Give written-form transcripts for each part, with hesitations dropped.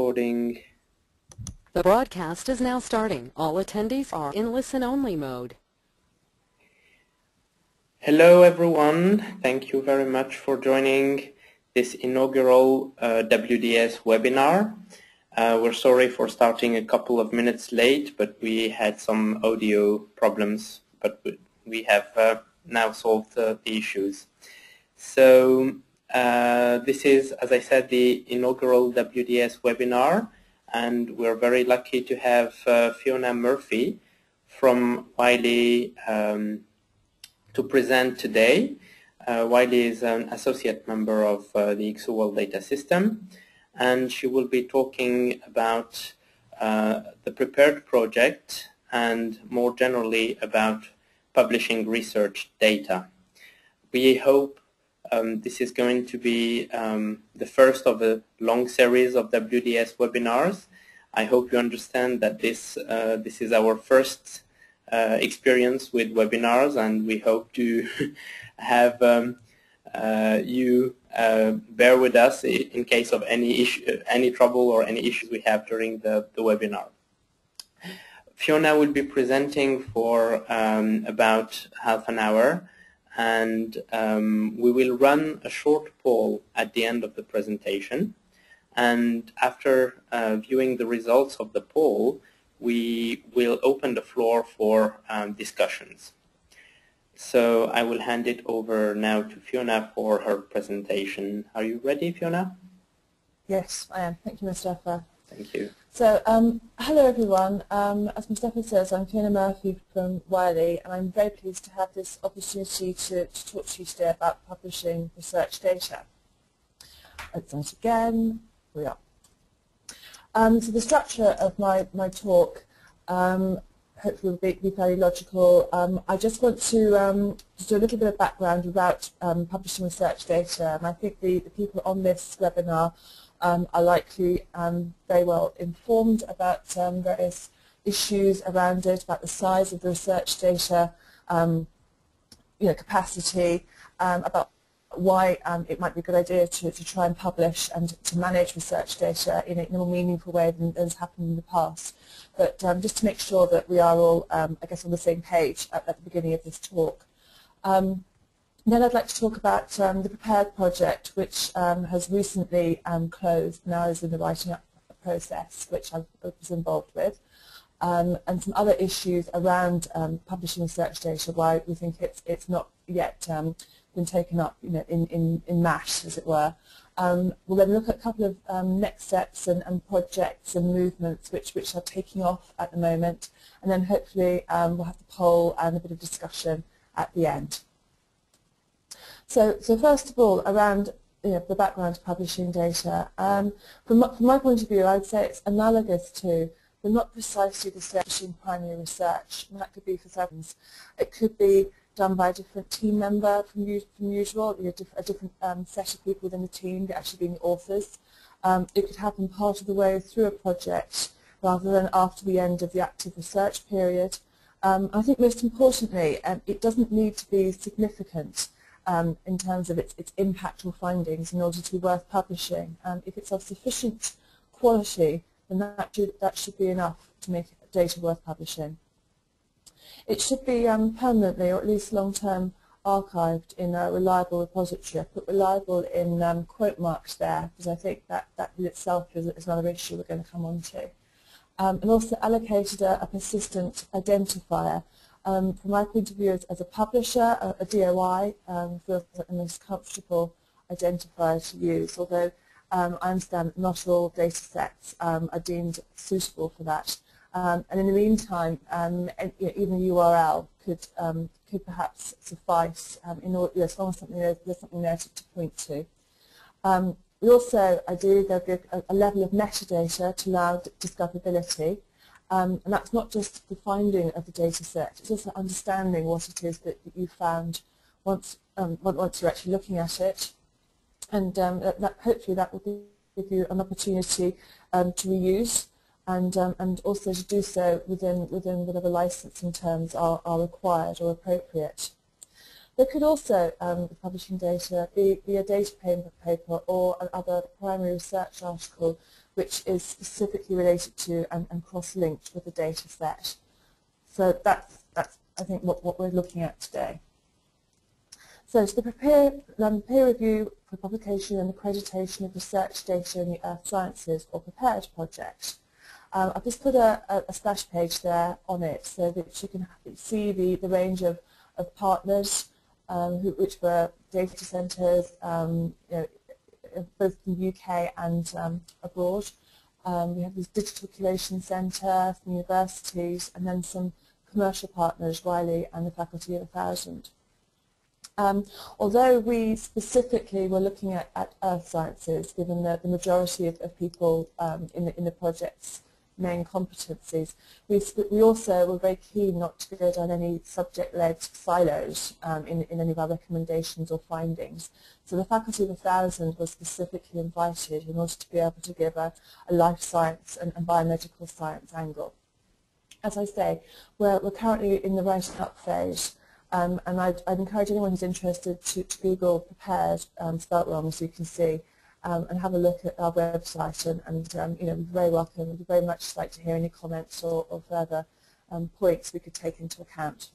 Recording. The broadcast is now starting. All attendees are in listen-only mode. Hello everyone. Thank you very much for joining this inaugural WDS webinar. We're sorry for starting a couple of minutes late, but we had some audio problems, but we have now solved the issues. So this is, as I said, the inaugural WDS webinar, and we're very lucky to have Fiona Murphy from Wiley to present today. Wiley is an associate member of the ICSO World Data System, and she will be talking about the PREPARDE project and more generally about publishing research data. We hope this is going to be the first of a long series of WDS webinars. I hope you understand that this is our first experience with webinars, and we hope to have you bear with us in case of any issue, any trouble or any issues we have during the webinar. Fiona will be presenting for about half an hour, and we will run a short poll at the end of the presentation, and after viewing the results of the poll, we will open the floor for discussions. So I will hand it over now to Fiona for her presentation. Are you ready, Fiona? Yes, I am. Thank you, Mustafa. Thank you. So, hello everyone. As Mustafa says, I'm Fiona Murphy from Wiley, and I'm very pleased to have this opportunity to talk to you today about publishing research data. Let's start again. Here we are. So the structure of my talk hopefully will be fairly logical. I just want to do a little bit of background about publishing research data, and I think the people on this webinar are likely very well informed about various issues around it, about the size of the research data, capacity, about why it might be a good idea to try and publish and to manage research data in a more meaningful way than has happened in the past. But just to make sure that we are all, I guess, on the same page at the beginning of this talk. Then I'd like to talk about the PREPARDE project, which has recently closed, now is in the writing up process, which I was involved with, and some other issues around publishing research data, why we think it's not yet been taken up, in mass, as it were. We'll then look at a couple of next steps and projects and movements which are taking off at the moment, and then hopefully we'll have the poll and a bit of discussion at the end. So first of all, around the background to publishing data, from my point of view, I would say it's analogous to, but not precisely the same, publishing primary research. And that could be for thousands. It could be done by a different team member from usual, a different set of people within the team that actually being authors. It could happen part of the way through a project rather than after the end of the active research period. I think most importantly, it doesn't need to be significant in terms of its impact or findings in order to be worth publishing. If it's of sufficient quality, then that should be enough to make data worth publishing. It should be permanently, or at least long-term, archived in a reliable repository. I put reliable in quote marks there, because I think that in itself is another issue we're going to come on to. And also allocated a persistent identifier. From my point of view, as a publisher, a DOI feels like the most comfortable identifier to use, although I understand that not all data sets are deemed suitable for that. And in the meantime, even a URL could perhaps suffice in order, as long as there's something there to point to. We also, ideally, there'll be a level of metadata to allow discoverability. And that's not just the finding of the data set, it's also understanding what it is that you found once you're actually looking at it. And hopefully that will give you an opportunity to reuse, and also to do so within whatever licensing terms are required or appropriate. There could also, with publishing data, be a data paper or another primary research article which is specifically related to and cross-linked with the data set. So that's I think, what we're looking at today. So to the peer review for publication and accreditation of research data in the earth sciences, or PREPARDE project. I've just put a splash page there on it so that you can see the range of partners, which were data centres, both in the UK and abroad. We have this digital collation centre from universities, and then some commercial partners, Wiley and the Faculty of 1000. Although we specifically were looking at earth sciences, given that the majority of people in the project's main competencies, we also were very keen not to go down any subject-led silos in any of our recommendations or findings. So the Faculty of 1000 was specifically invited in order to be able to give a life science and biomedical science angle. As I say, we're currently in the writing-up phase. And I'd encourage anyone who's interested to Google PREPARDE, spelt wrong, so you can see, and have a look at our website. And we're very welcome. We'd very much like to hear any comments or further points we could take into account.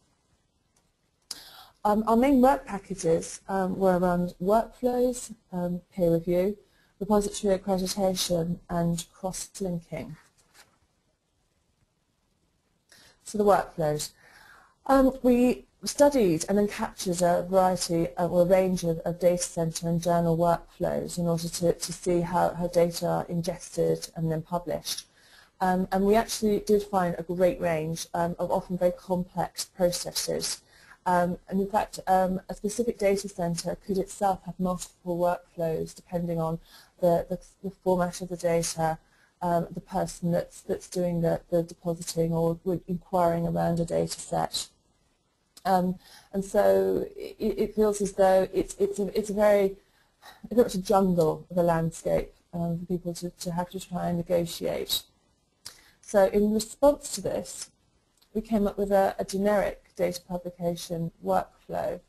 Our main work packages were around workflows, peer review, repository accreditation, and cross-linking. So the workflows. We studied and then captured a variety or a range of data centre and journal workflows in order to see how data are ingested and then published. And we actually did find a great range of often very complex processes. And in fact, a specific data centre could itself have multiple workflows depending on the format of the data, the person that's doing the depositing or inquiring around a data set. And so it feels as though it's a very much a jungle of a landscape for people to have to try and negotiate. So in response to this, we came up with a generic data publication workflow,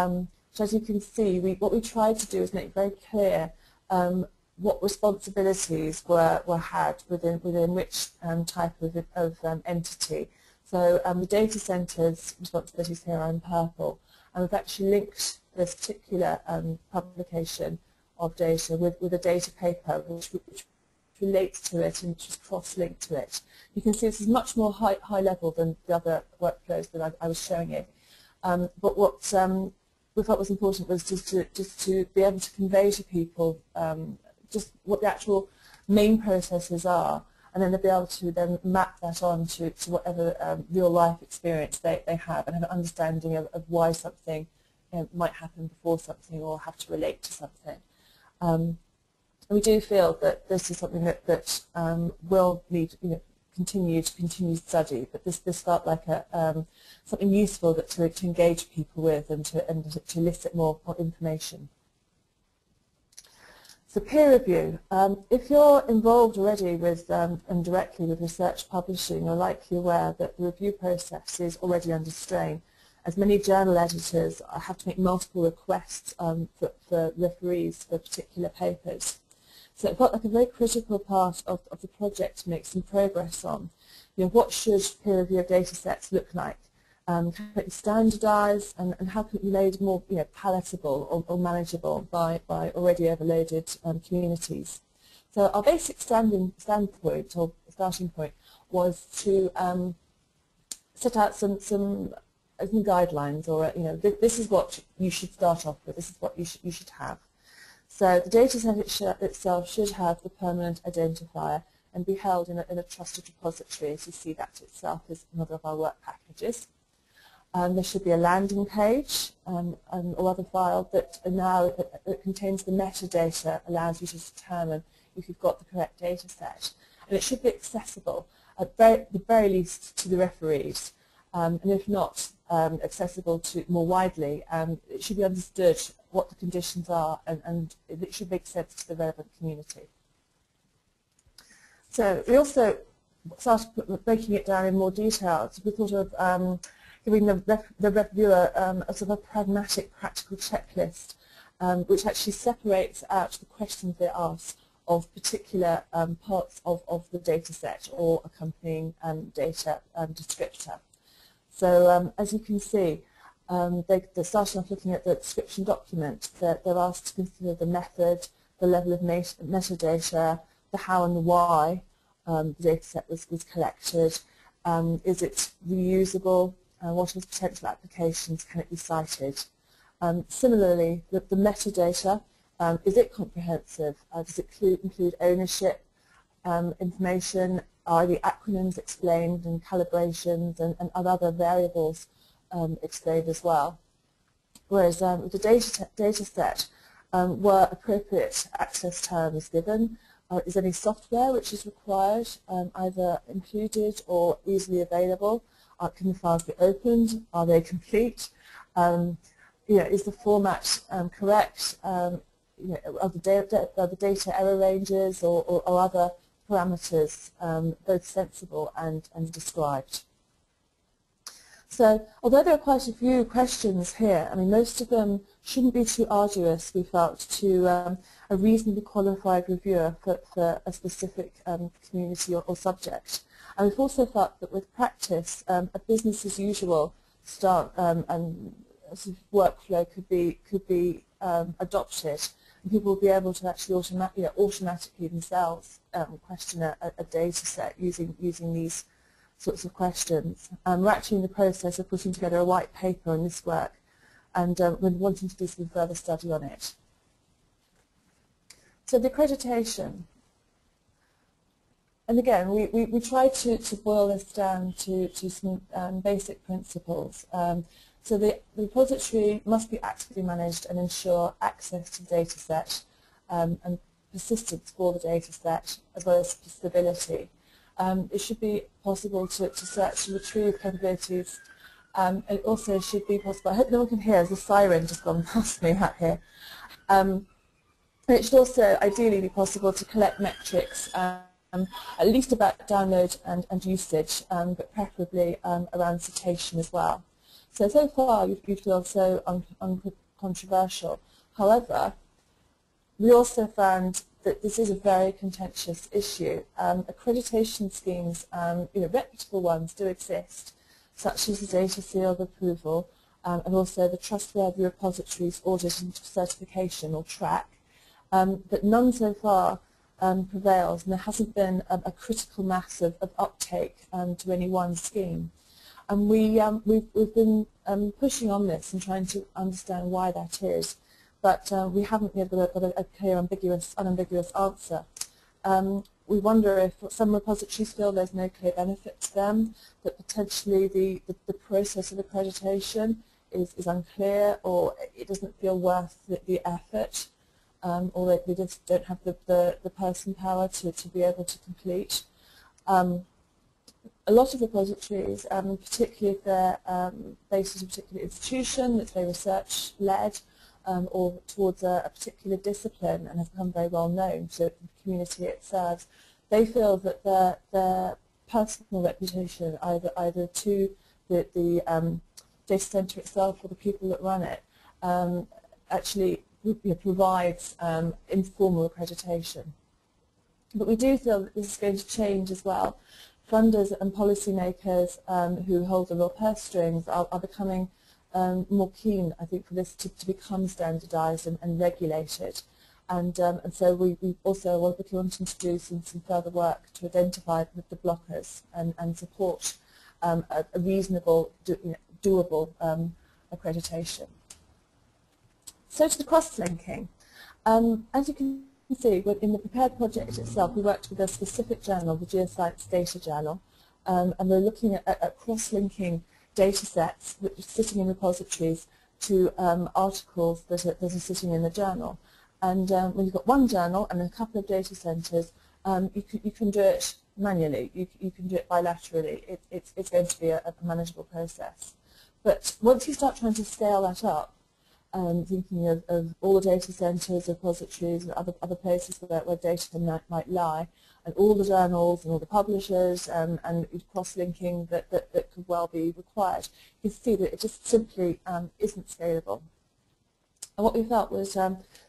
which, as you can see, what we tried to do is make very clear what responsibilities were had within which type of entity. So the data centre's responsibilities here are in purple, and we've actually linked this particular publication of data with a data paper which relates to it and just cross-linked to it. You can see this is much more high level than the other workflows that I was showing you. But what we felt was important was just to be able to convey to people just what the actual main processes are, and then they'll be able to then map that on to whatever real-life experience they have, and have an understanding of why something might happen before something or have to relate to something. And we do feel that this is something that will need continued study, but this felt like something useful that to engage people with and to elicit more information. So peer review. If you're involved already with and directly with research publishing, you're likely aware that the review process is already under strain, as many journal editors have to make multiple requests for referees for particular papers. So it felt like a very critical part of the project to make some progress on. What should peer review of data sets look like? Can it be standardised, and how can it be made more palatable or manageable by already overloaded communities? So our basic starting point was to set out some guidelines, or this is what you should start off with, this is what you should have. So the data set itself should have the permanent identifier and be held in a trusted repository, so you see that itself is another of our work packages. There should be a landing page or other file that now it contains the metadata, allows you to determine if you've got the correct data set. And it should be accessible, at the very least, to the referees. And if not accessible to more widely, it should be understood what the conditions are, and it should make sense to the relevant community. So we also started breaking it down in more detail. So we thought of giving the reviewer a sort of a pragmatic, practical checklist, which actually separates out the questions they ask of particular parts of the data set or accompanying data descriptor. So as you can see, they're starting off looking at the description document. They're asked to consider the method, the level of metadata, the how and the why the data set was collected. Is it reusable? What are the potential applications? Can it be cited? Similarly, the metadata, is it comprehensive? Does it include ownership information? Are the acronyms explained and calibrations and other variables explained as well? Whereas the data set, were appropriate access terms given? Is any software which is required either included or easily available? Can the files be opened? Are they complete? You know, is the format correct? You know, are the data error ranges or other parameters both sensible and described? So, although there are quite a few questions here, I mean, most of them shouldn't be too arduous, we felt, to a reasonably qualified reviewer for a specific community or subject. And we've also felt that with practice, a business as usual start and sort of workflow could be adopted, and people will be able to actually automatically themselves question a data set using these sorts of questions. We're actually in the process of putting together a white paper on this work, and we're wanting to do some further study on it. So the accreditation. And again, we try to boil this down to some basic principles. So the repository must be actively managed and ensure access to the data set and persistence for the data set, as well as stability. It should be possible to search and retrieve capabilities. It also should be possible, I hope no one can hear, there's a siren just gone past me out here. It should also ideally be possible to collect metrics, at least about download and usage, but preferably around citation as well. So far you feel so uncontroversial. However, we also found that this is a very contentious issue. Accreditation schemes, you know, reputable ones do exist, such as the data seal of approval and also the Trustworthy Repositories Audit and Certification, or TRAC, but none so far prevails, and there hasn't been a critical mass of uptake to any one scheme. And we've been pushing on this and trying to understand why that is. But we haven't yet got a clear, unambiguous answer. We wonder if some repositories feel there's no clear benefit to them, that potentially the process of accreditation is unclear, or it doesn't feel worth the effort, or they just don't have the person power to be able to complete. A lot of repositories, particularly if they're based at a particular institution that's very research-led, or towards a particular discipline and have become very well known to the community it serves, they feel that their personal reputation, either to the data centre itself or the people that run it, actually provides informal accreditation. But we do feel that this is going to change as well. Funders and policymakers who hold the real purse strings are becoming more keen, I think, for this to become standardised and regulated, and so we also will be wanting to do some further work to identify the blockers and support a reasonable, doable accreditation. So to the cross-linking, as you can see, in the PREPARDE project itself, we worked with a specific journal, the Geoscience Data Journal, and we're looking at cross-linking data sets which are sitting in repositories to articles that are sitting in the journal. And when you've got one journal and a couple of data centres, you can do it manually, you can do it bilaterally. It's going to be a manageable process. But once you start trying to scale that up, thinking of all the data centres, repositories, and other places where data might lie, and all the journals and all the publishers and cross-linking that could well be required, you can see that it just simply isn't scalable. And what we felt was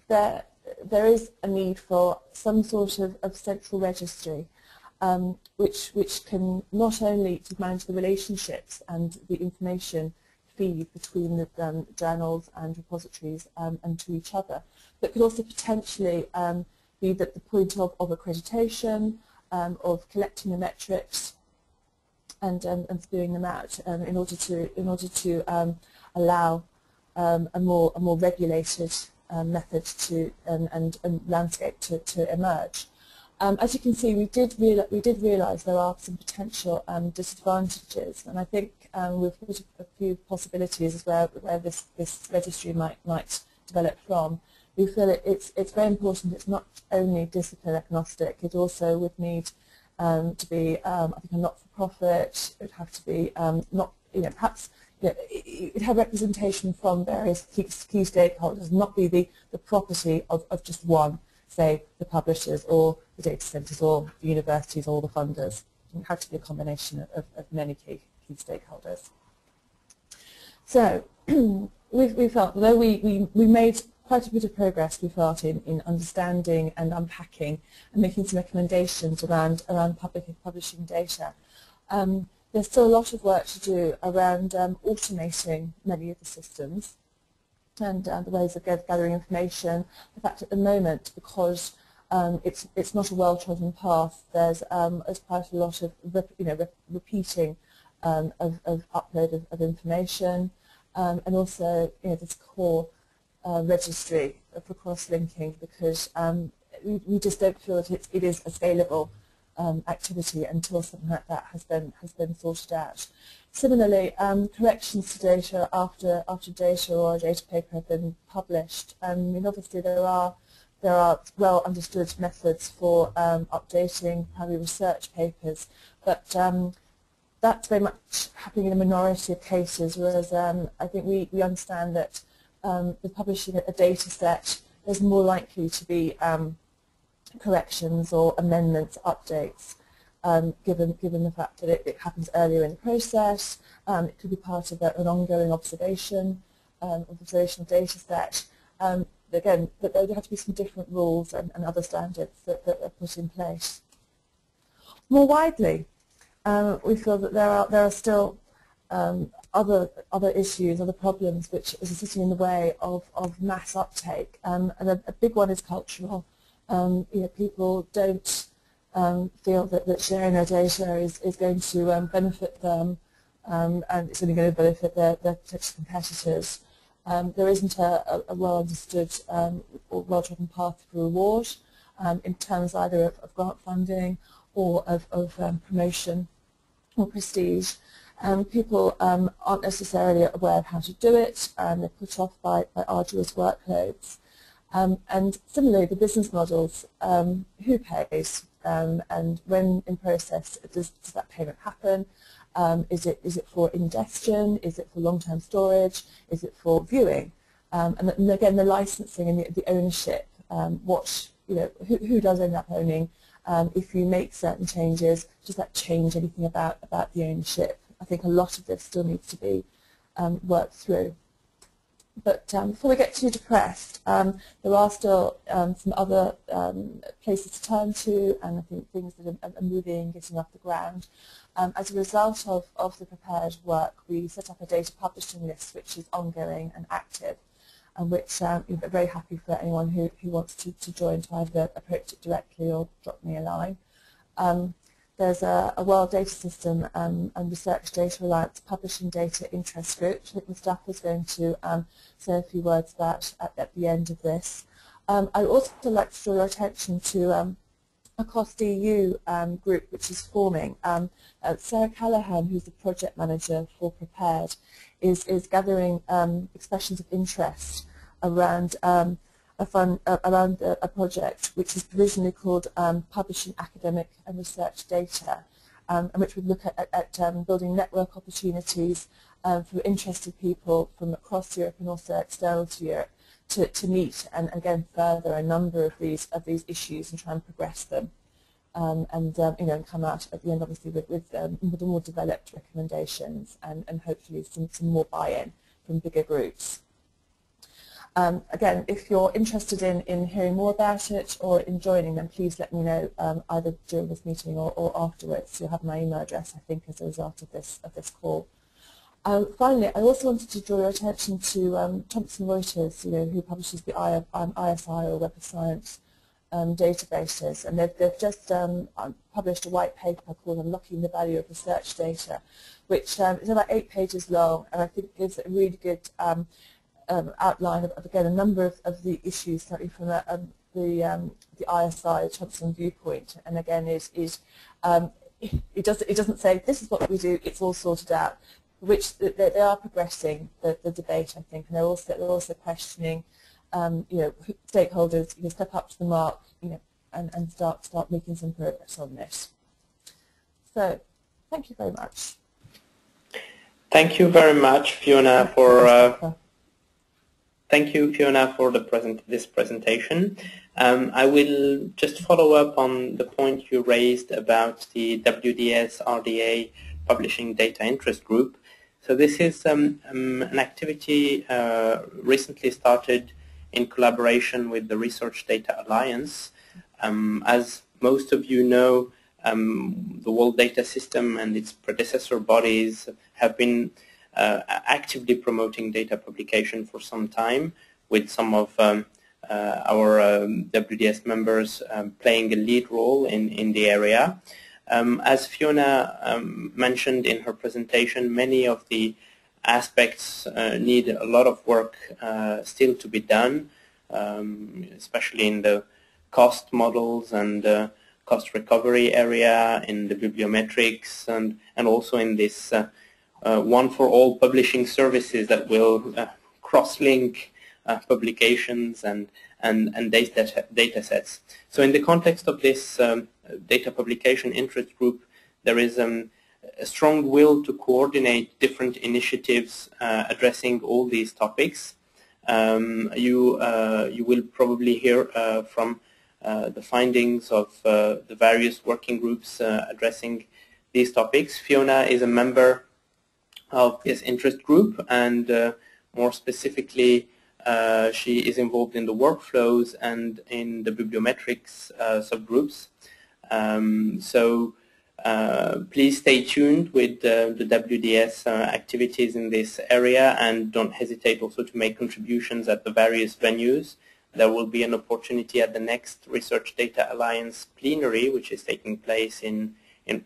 that there is a need for some sort of central registry which can not only to manage the relationships and the information feed between the journals and repositories and to each other, but could also potentially be that the point of accreditation, of collecting the metrics and spewing them out in order to allow a more regulated method to and landscape to emerge. As you can see, we did realise there are some potential disadvantages, and I think we've put a few possibilities as where this registry might develop from. We feel it's very important. It's not only discipline agnostic. It also would need to be I think a not-for-profit. It would have to be not, you know, perhaps, you know, it have representation from various key stakeholders, not be the property of just one, say the publishers or the data centres or the universities or the funders. It had to be a combination of many key stakeholders. So we felt, although we made quite a bit of progress, we felt, in understanding and unpacking and making some recommendations around publishing data. There's still a lot of work to do around automating many of the systems and the ways of gathering information. In fact, at the moment, because it's not a well-trodden path, there's quite a lot of repeating of upload of information, and also, you know, this core registry for cross-linking, because we just don't feel that it is a scalable activity until something like that has been sorted out. Similarly, corrections to data after data or a data paper have been published. And obviously there are well understood methods for updating primary research papers, but that's very much happening in a minority of cases. Whereas I think we understand that with publishing a data set, there's more likely to be corrections or amendments, updates, given the fact that it happens earlier in the process. It could be part of an ongoing observational data set. Again, but there would have to be some different rules and other standards that are put in place. More widely, we feel that there are still other issues, other problems which are sitting in the way of mass uptake, and a big one is cultural. You know, people don't feel that sharing their data is going to benefit them, and it's only going to benefit their potential competitors. There isn't a well understood or well trodden path for reward in terms either of grant funding or of promotion or prestige. People aren't necessarily aware of how to do it, and they're put off by arduous workloads. And similarly, the business models, who pays, and when in process does that payment happen? Is it for ingestion? Is it for long-term storage? Is it for viewing? And again, the licensing and the ownership, who does end up owning? If you make certain changes, does that change anything about the ownership? I think a lot of this still needs to be worked through. But before we get too depressed, there are still some other places to turn to, and I think things that are moving and getting off the ground. As a result of the PREPARDE work, we set up a data publishing list which is ongoing and active, and which we're very happy for anyone who wants to join to either approach it directly or drop me a line. There's a World Data System and Research Data Alliance publishing data interest group. I think Mustafa's going to say a few words about at the end of this. I would also like to draw your attention to a COST EU group which is forming. Sarah Callaghan, who's the project manager for PREPARDE, is gathering expressions of interest around around a project which is provisionally called Publishing Academic and Research Data, and which would look at building network opportunities for interested people from across Europe and also external to Europe to meet and again further a number of these issues and try and progress them, and come out at the end obviously with more developed recommendations and hopefully some more buy-in from bigger groups. Again, if you're interested in hearing more about it or in joining, then please let me know either during this meeting or afterwards. You'll have my email address, I think, as a result of this call. Finally, I also wanted to draw your attention to Thomson Reuters, who publishes the ISI or Web of Science databases, and they've just published a white paper called "Unlocking the Value of Research Data," which is about 8 pages long, and I think gives a really good outline of, again, a number of the issues slightly from the ISI Thomson viewpoint. And again, it doesn't say this is what we do, it's all sorted out, which they are progressing the debate, I think, and they're also questioning stakeholders step up to the mark, and start making some progress on this. So thank you very much. Thank you very much, Fiona, for Thank you, Fiona, for this presentation. I will just follow up on the point you raised about the WDS RDA Publishing Data Interest Group. So this is an activity recently started in collaboration with the Research Data Alliance. As most of you know, the World Data System and its predecessor bodies have been actively promoting data publication for some time, with some of our WDS members playing a lead role in the area. As Fiona mentioned in her presentation, many of the aspects need a lot of work still to be done, especially in the cost models and cost recovery area, in the bibliometrics, and also in this one for all publishing services that will cross-link publications and data sets. So in the context of this data publication interest group, there is a strong will to coordinate different initiatives addressing all these topics. You will probably hear from the findings of the various working groups addressing these topics. Fiona is a member of this interest group, and more specifically she is involved in the workflows and in the bibliometrics subgroups. So please stay tuned with the WDS activities in this area, and don't hesitate also to make contributions at the various venues. There will be an opportunity at the next Research Data Alliance plenary, which is taking place in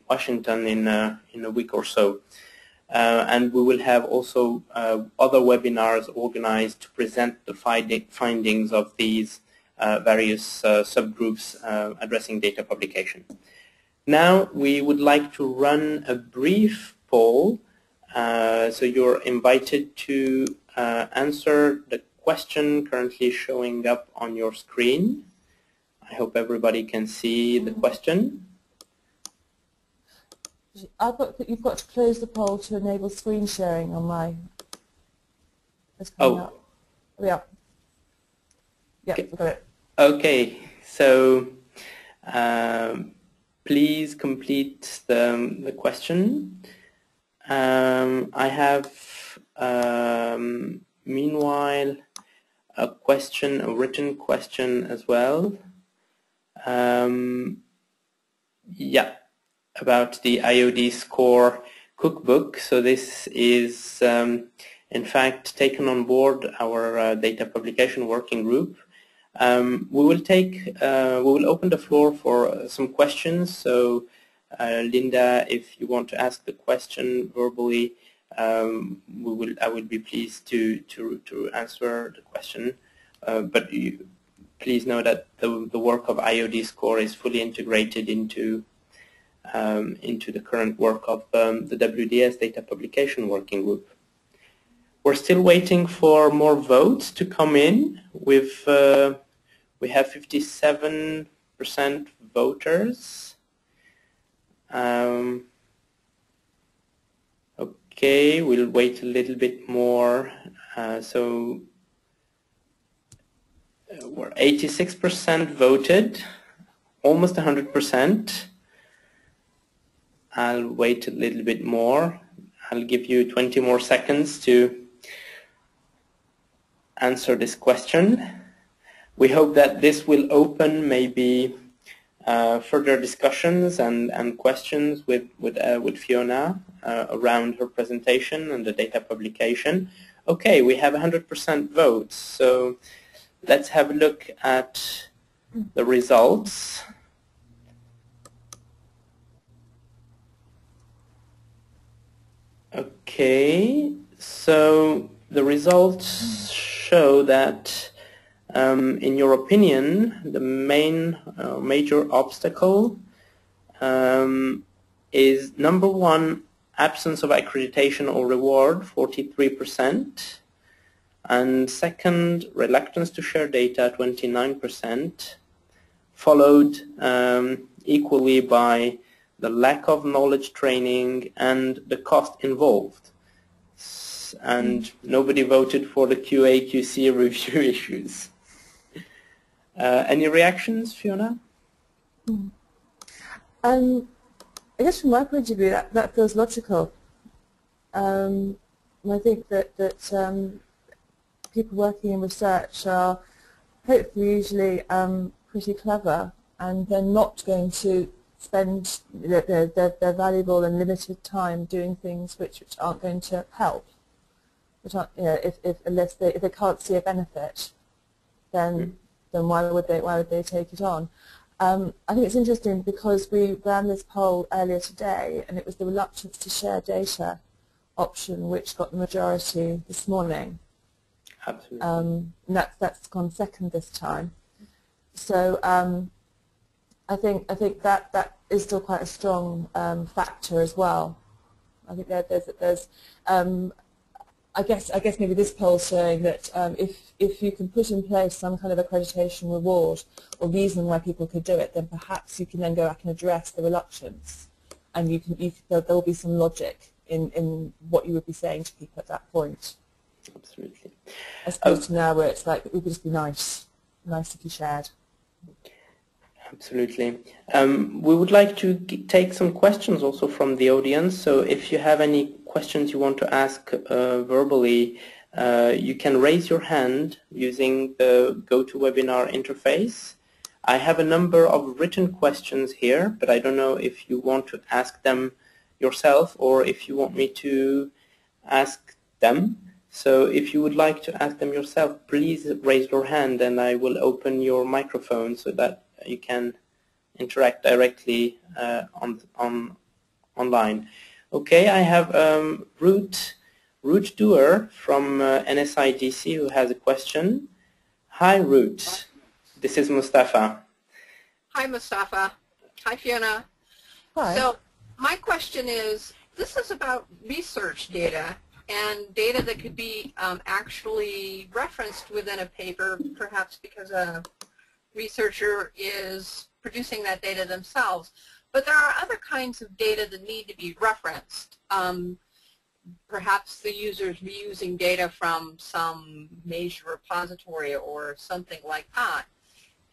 Washington in a week or so. And we will have also other webinars organized to present the findings of these various subgroups addressing data publication. Now we would like to run a brief poll, so you're invited to answer the question currently showing up on your screen. I hope everybody can see the question. You've got to close the poll to enable screen sharing on my... Up. Yeah. Yeah, okay. We've got it. Okay, so please complete the question. I have, meanwhile, a written question as well. Yeah. About the IOD score cookbook. So this is in fact taken on board our data publication working group. We will open the floor for some questions. So Linda, if you want to ask the question verbally, I would be pleased to answer the question. But please know that the work of IOD score is fully integrated into the current work of the WDS Data Publication Working Group. We're still waiting for more votes to come in. We have 57% voters. Okay, we'll wait a little bit more. So we're 86% voted, almost 100%. I'll wait a little bit more. I'll give you 20 more seconds to answer this question. We hope that this will open maybe further discussions and questions with Fiona around her presentation and the data publication. Okay, we have 100% votes, so let's have a look at the results. Okay, so the results show that in your opinion, the main major obstacle is number one, absence of accreditation or reward, 43%, and second, reluctance to share data, 29%, followed equally by the lack of knowledge training and the cost involved. And nobody voted for the QA/QC review issues. Any reactions, Fiona? I guess from my point of view, that feels logical. And I think that people working in research are hopefully usually pretty clever, and they're not going to spend their valuable and limited time doing things which aren't going to help. Which aren't, you know, if they can't see a benefit, then mm-hmm. Then why would they take it on? I think it's interesting because we ran this poll earlier today, and it was the reluctance to share data option which got the majority this morning. Absolutely. And that's gone second this time. So I think that is still quite a strong factor as well. I think I guess maybe this poll is showing that if you can put in place some kind of accreditation reward or reason why people could do it, then perhaps you can then go back and address the reluctance, and there'll be some logic in what you would be saying to people at that point. Absolutely. As opposed to now, where it's like it would just be nice if you shared. Absolutely. We would like to take some questions also from the audience. So if you have any questions you want to ask verbally, you can raise your hand using the GoToWebinar interface. I have a number of written questions here, but I don't know if you want to ask them yourself or if you want me to ask them. So if you would like to ask them yourself, please raise your hand and I will open your microphone so that you can interact directly online. Okay, I have Ruth Dewar from NSIDC who has a question. Hi, Ruth. This is Mustafa. Hi, Mustafa. Hi, Fiona. Hi. So my question is, this is about research data and data that could be actually referenced within a paper, perhaps because a researcher is producing that data themselves. But there are other kinds of data that need to be referenced. Perhaps the user's reusing data from some major repository or something like that.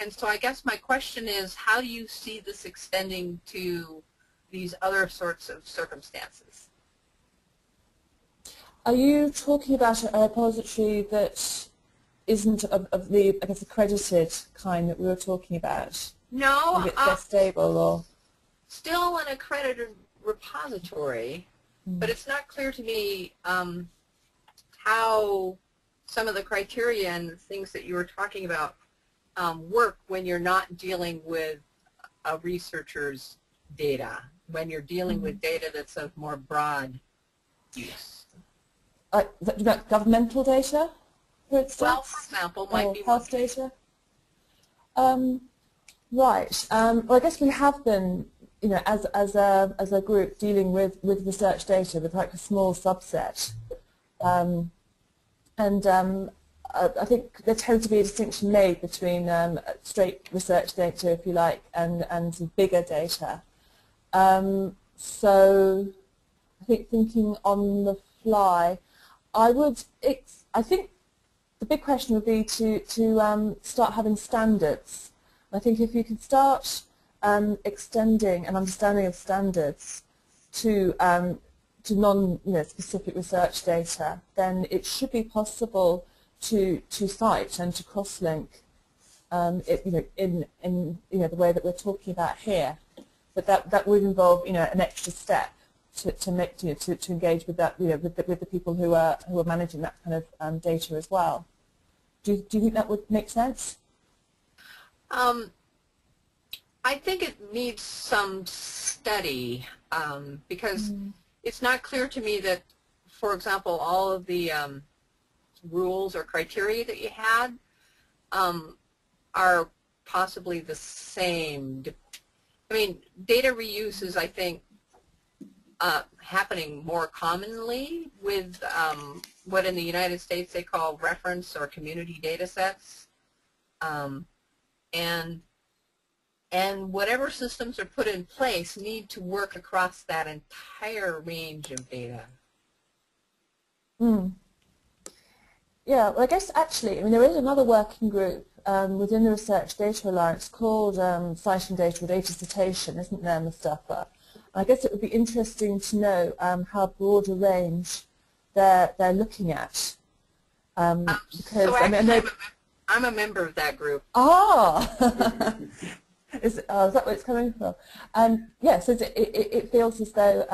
And so I guess my question is, how do you see this extending to these other sorts of circumstances? Are you talking about a repository that isn't of the, I guess, accredited kind that we were talking about? No. If it's less stable or? Still an accredited repository, but it's not clear to me how some of the criteria and the things that you were talking about work when you're not dealing with a researcher's data, when you're dealing with data that's of more broad use. Like governmental data? Well, for example, might be health data. Right. Well, I guess we have been, you know, as a group dealing with research data, with like a small subset, I think there tends to be a distinction made between straight research data, if you like, and bigger data. So I think thinking on the fly, I think. The big question would be to start having standards. I think if you can start extending an understanding of standards to non-specific research data, then it should be possible to cite and to cross-link, in the way that we're talking about here. But that would involve an extra step to make to engage with that with the people who are managing that kind of data as well. Do you think that would make sense? I think it needs some study because it's not clear to me that, for example, all of the rules or criteria that you had are possibly the same. I mean, data reuse is, I think, happening more commonly with what in the United States they call reference or community data sets. And whatever systems are put in place need to work across that entire range of data. Yeah, well, I guess actually, I mean, there is another working group within the Research Data Alliance called Citing Data with a Citation, isn't there, Mustafa? I guess it would be interesting to know how broad a range they're looking at. Because so actually, I'm a member of that group. Ah! Is that where it's coming from? Yes, yeah, so it feels as though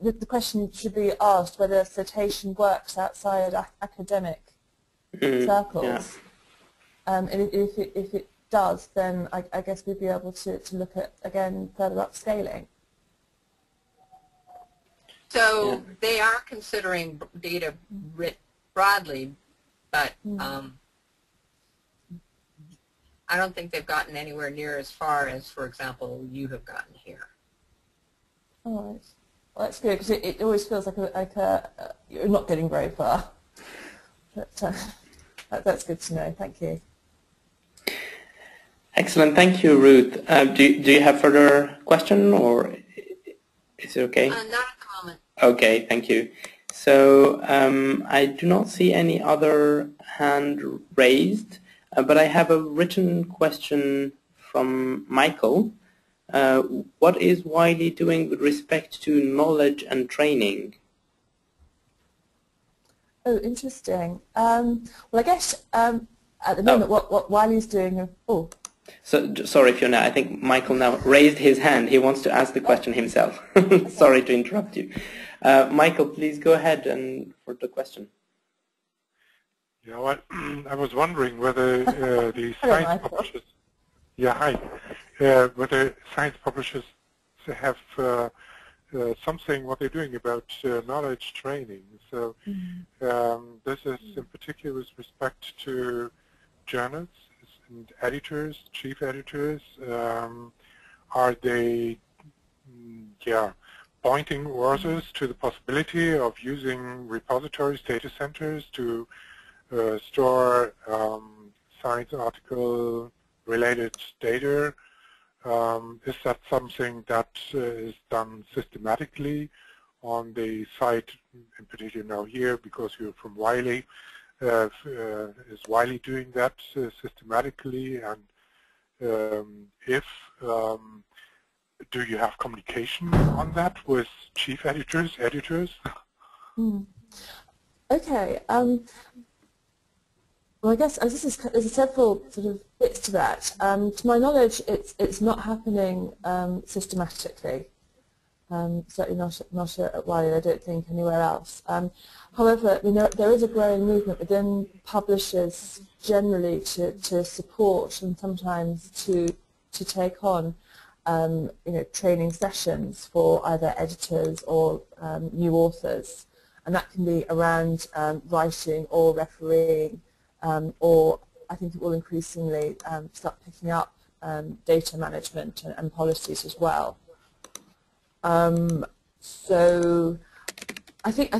the question should be asked whether citation works outside academic circles. Yeah. And if it does, then I guess we'd be able to look at, again, further upscaling. So they are considering data writ broadly, but I don't think they've gotten anywhere near as far as, for example, you have gotten here. All right. Well, that's good, because it always feels like you're not getting very far. But, that's good to know. Thank you. Excellent. Thank you, Ruth. Do you have further question, or is it okay? Not a comment. Okay. Thank you. So I do not see any other hand raised. But I have a written question from Michael. What is Wiley doing with respect to knowledge and training? Oh, interesting. Well, I guess at the moment what Wiley is doing... Oh. So, sorry, Fiona, I think Michael now raised his hand. He wants to ask the question himself. Okay. Sorry to interrupt you. Michael, please go ahead for the question. You know, I was wondering whether the science publishers, whether science publishers have something what they're doing about knowledge training. So this is in particular with respect to journals and editors, chief editors. Are they, pointing authors to the possibility of using repositories, data centers to store science article related data? Is that something that is done systematically on the site, in particular now here, because you're from Wiley? Is Wiley doing that systematically? And do you have communication on that with chief editors, Okay. Well, I guess there's several sort of bits to that. To my knowledge, it's not happening systematically. Certainly not at Wiley. I don't think anywhere else. However, there is a growing movement within publishers generally to support and sometimes to take on training sessions for either editors or new authors, and that can be around writing or refereeing. Or I think it will increasingly start picking up data management and policies as well. So I think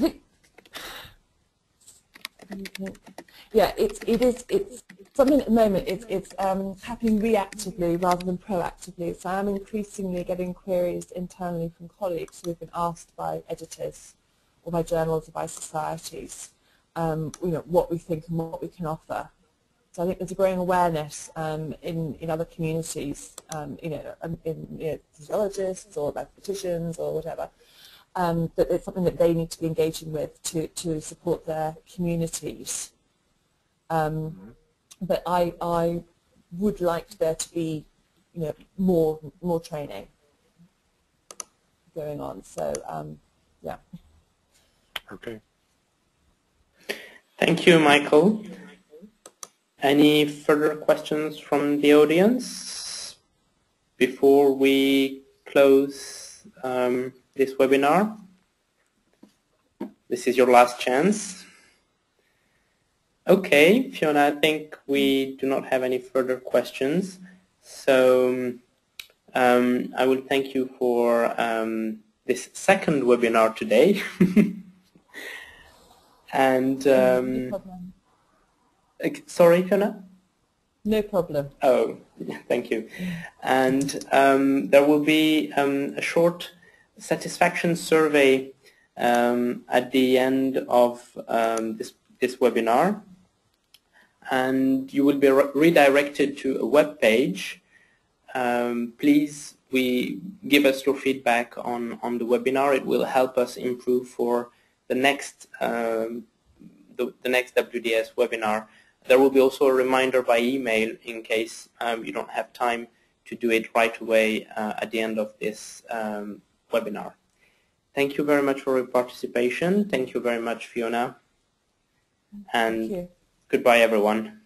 it's something at the moment. It's happening reactively rather than proactively. So I am increasingly getting queries internally from colleagues who have been asked by editors, or by journals, or by societies. What we think and what we can offer. So I think there's a growing awareness in other communities, in sociologists or mathematicians or whatever, that it's something that they need to be engaging with to support their communities. But I would like there to be, you know, more training going on. So yeah. Okay. Thank you, Michael. Any further questions from the audience before we close this webinar? This is your last chance. Okay, Fiona, I think we do not have any further questions. So I will thank you for this second webinar today. And sorry, Fiona? No problem. Oh, thank you. And there will be a short satisfaction survey at the end of this webinar, and you will be redirected to a web page. Please give us your feedback on the webinar. It will help us improve for the next the next WDS webinar. There will be also a reminder by email in case you don't have time to do it right away at the end of this webinar. Thank you very much for your participation. Thank you very much, Fiona. And goodbye, everyone.